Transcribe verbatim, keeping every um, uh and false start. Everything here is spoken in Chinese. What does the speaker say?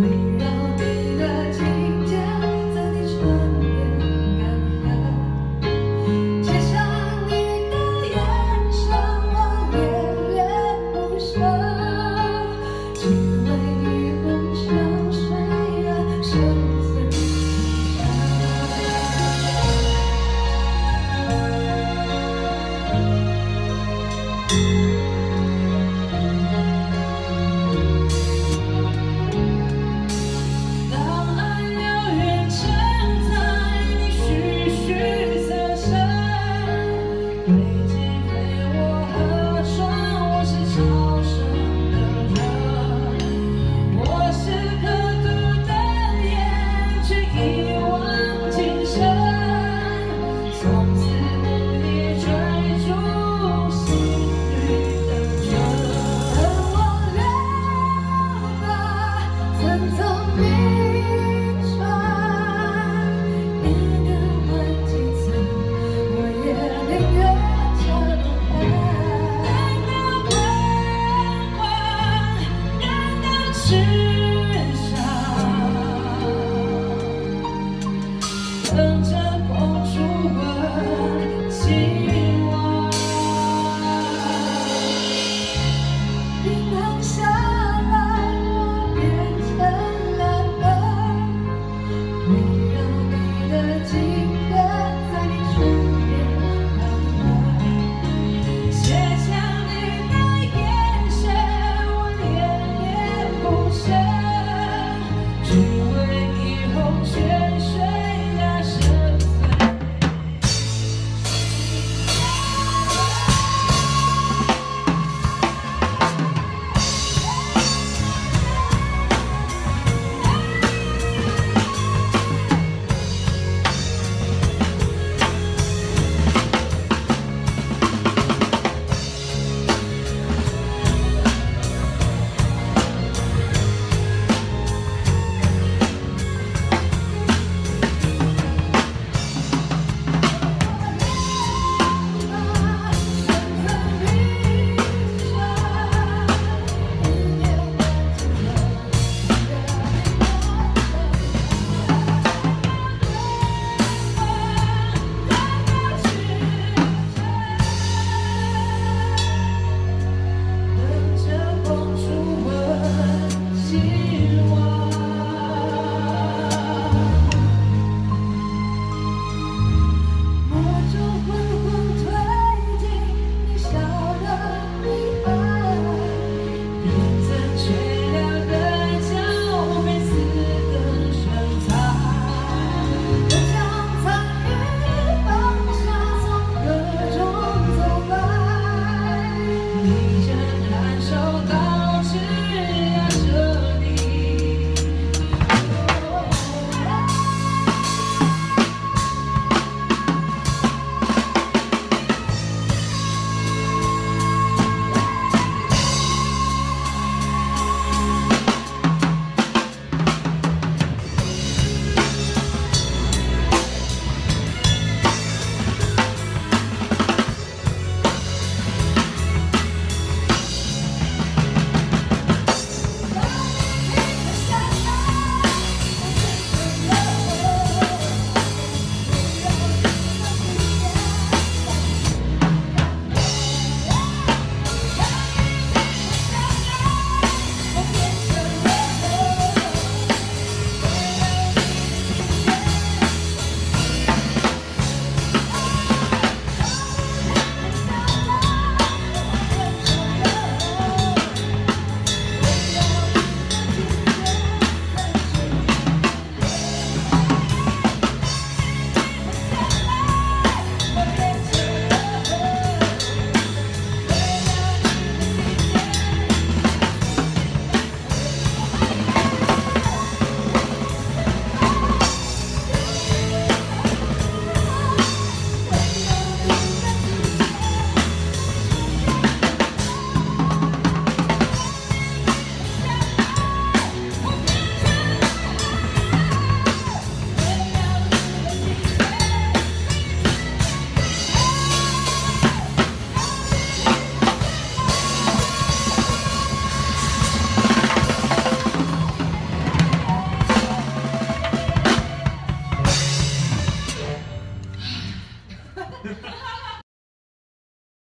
曾走没。